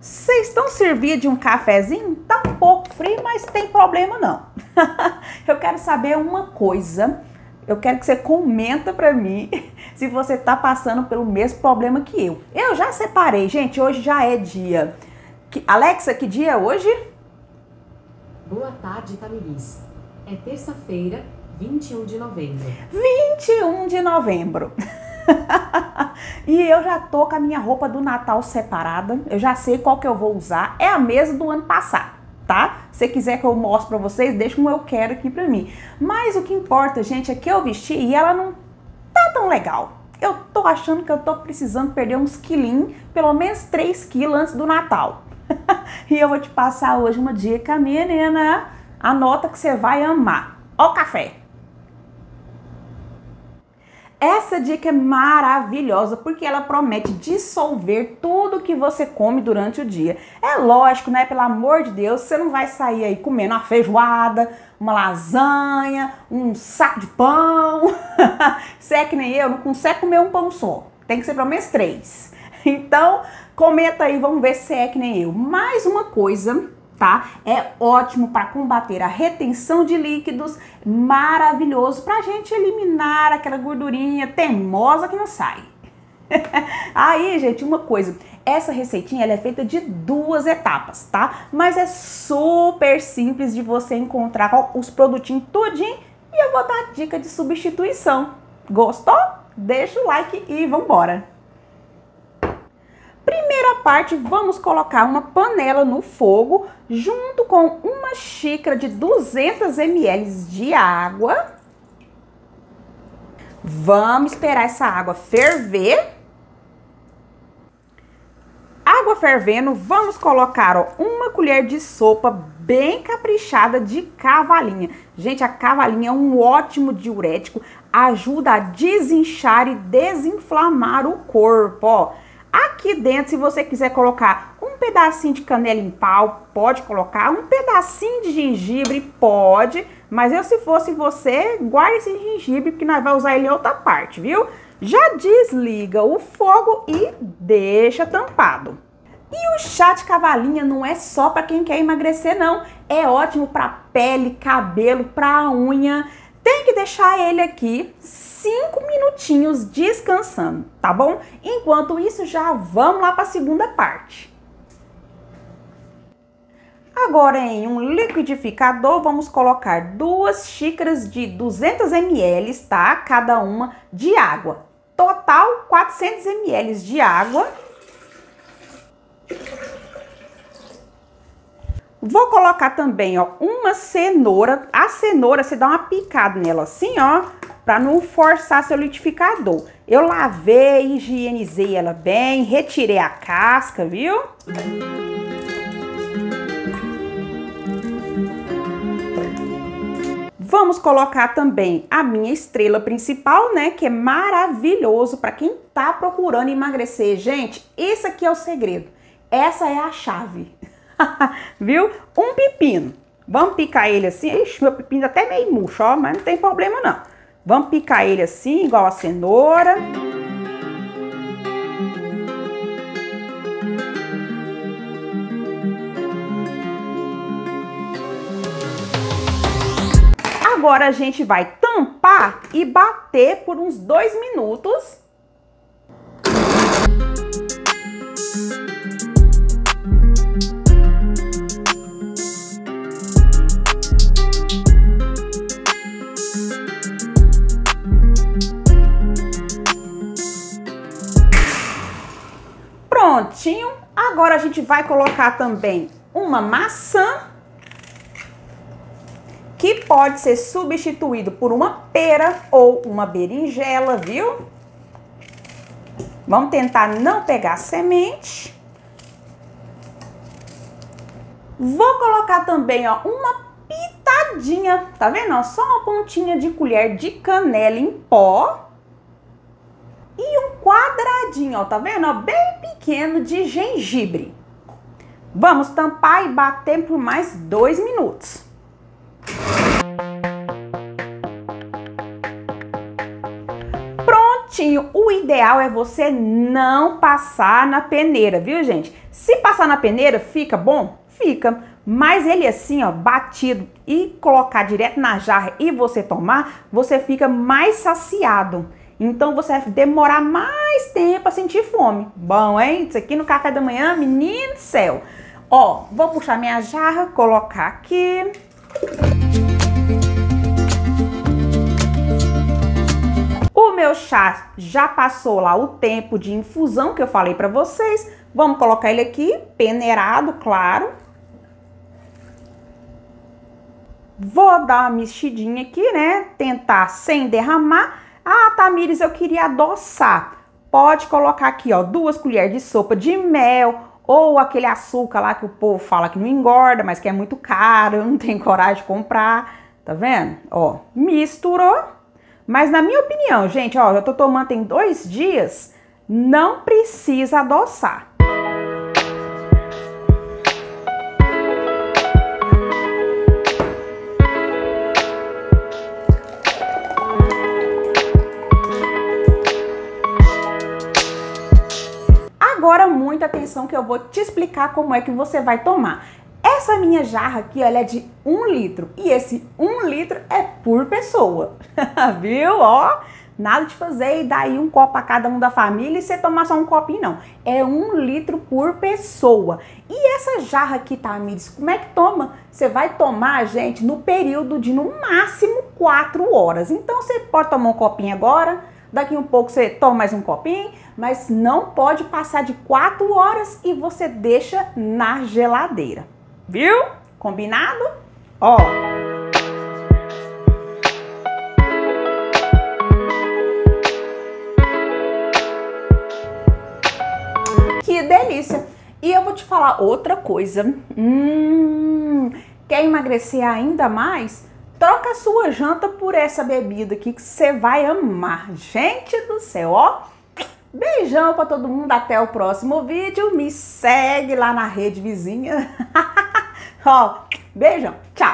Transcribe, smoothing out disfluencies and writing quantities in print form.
Vocês estão servidos de um cafezinho? Tá um pouco frio, mas tem problema não. Eu quero saber uma coisa. Eu quero que você comenta pra mim se você tá passando pelo mesmo problema que eu. Eu já separei, gente. Hoje já é dia. Alexa, que dia é hoje? Boa tarde, Tamiris. É terça-feira, 21 de novembro. 21 de novembro. E eu já tô com a minha roupa do Natal separada. Eu já sei qual que eu vou usar. É a mesma do ano passado, tá? Se quiser que eu mostre pra vocês, deixa como eu quero aqui pra mim. Mas o que importa, gente, é que eu vesti e ela não tá tão legal. Eu tô achando que eu tô precisando perder uns quilinhos, pelo menos 3 quilos antes do Natal. E eu vou te passar hoje uma dica, menina. Anota que você vai amar. Ó o café! Essa dica é maravilhosa porque ela promete dissolver tudo que você come durante o dia. É lógico, né? Pelo amor de Deus, você não vai sair aí comendo uma feijoada, uma lasanha, um saco de pão. Se é que nem eu, não consegue comer um pão só. Tem que ser pelo menos 3. Então, comenta aí, vamos ver se é que nem eu. Mais uma coisa, tá? É ótimo para combater a retenção de líquidos, maravilhoso para a gente eliminar aquela gordurinha teimosa que não sai. Aí, gente, uma coisa, essa receitinha ela é feita de 2 etapas, tá? Mas é super simples de você encontrar os produtinhos tudinho e eu vou dar dica de substituição. Gostou? Deixa o like e vambora! Primeira parte, vamos colocar uma panela no fogo junto com uma xícara de 200 ml de água. Vamos esperar essa água ferver. Água fervendo, vamos colocar ó, uma colher de sopa bem caprichada de cavalinha. Gente, a cavalinha é um ótimo diurético, ajuda a desinchar e desinflamar o corpo, ó. Aqui dentro, se você quiser colocar um pedacinho de canela em pau, pode colocar. Um pedacinho de gengibre, pode. Mas eu, se fosse você, guarde esse gengibre, porque nós vamos usar ele em outra parte, viu? Já desliga o fogo e deixa tampado. E o chá de cavalinha não é só para quem quer emagrecer, não. É ótimo para pele, cabelo, para unha. Tem que deixar ele aqui 5 minutinhos descansando, tá bom? Enquanto isso, já vamos lá para a segunda parte. Agora, em um liquidificador, vamos colocar 2 xícaras de 200 ml, tá? Cada uma de água. Total, 400 ml de água. Vou colocar também, ó, uma cenoura. A cenoura, você dá uma picada nela assim, ó, pra não forçar seu liquidificador. Eu lavei, higienizei ela bem, retirei a casca, viu? Vamos colocar também a minha estrela principal, né, que é maravilhoso pra quem tá procurando emagrecer. Gente, esse aqui é o segredo. Essa é a chave. Viu? Um pepino. Vamos picar ele assim. Ixi, meu pepino tá até meio murcho, ó, mas não tem problema não. Vamos picar ele assim, igual a cenoura. Agora a gente vai tampar e bater por uns 2 minutos. Prontinho. Agora a gente vai colocar também uma maçã, que pode ser substituído por uma pera ou uma berinjela, viu? Vamos tentar não pegar semente. Vou colocar também, ó, uma pitadinha, tá vendo? Ó, só uma pontinha de colher de canela em pó. E um quadradinho, ó, tá vendo? Ó, bem pequeno de gengibre. Vamos tampar e bater por mais 2 minutos. certinho. O ideal é você não passar na peneira, viu, gente? Se passar na peneira, fica bom? Fica. Mas ele assim, ó, batido e colocar direto na jarra e você tomar, você fica mais saciado. Então você vai demorar mais tempo a sentir fome. Bom, hein? Isso aqui no café da manhã, menino do céu. Ó, vou puxar minha jarra, colocar aqui. O meu chá já passou lá o tempo de infusão que eu falei pra vocês. Vamos colocar ele aqui, peneirado, claro. Vou dar uma mexidinha aqui, né? Tentar sem derramar. Ah, Tamiris, eu queria adoçar. Pode colocar aqui, ó, 2 colheres de sopa de mel ou aquele açúcar lá que o povo fala que não engorda, mas que é muito caro, eu não tenho coragem de comprar. Tá vendo? Ó, misturou. Mas na minha opinião, gente, ó, eu tô tomando tem 2 dias, não precisa adoçar. Agora muita atenção que eu vou te explicar como é que você vai tomar. Essa minha jarra aqui, ela é de 1 litro e esse 1 litro é por pessoa, viu? Ó, nada de fazer e dar aí 1 copo a cada um da família e você tomar só 1 copinho não. É 1 litro por pessoa. E essa jarra aqui, Tamiris, como é que toma? Você vai tomar, gente, no período de no máximo 4 horas. Então você pode tomar 1 copinho agora. Daqui um pouco você toma mais 1 copinho, mas não pode passar de 4 horas e você deixa na geladeira. Viu? Combinado? Ó. Que delícia! E eu vou te falar outra coisa. Quer emagrecer ainda mais? Troca a sua janta por essa bebida aqui que você vai amar. Gente do céu, ó. Beijão pra todo mundo. Até o próximo vídeo. Me segue lá na rede vizinha. Ó, beijão. Tchau.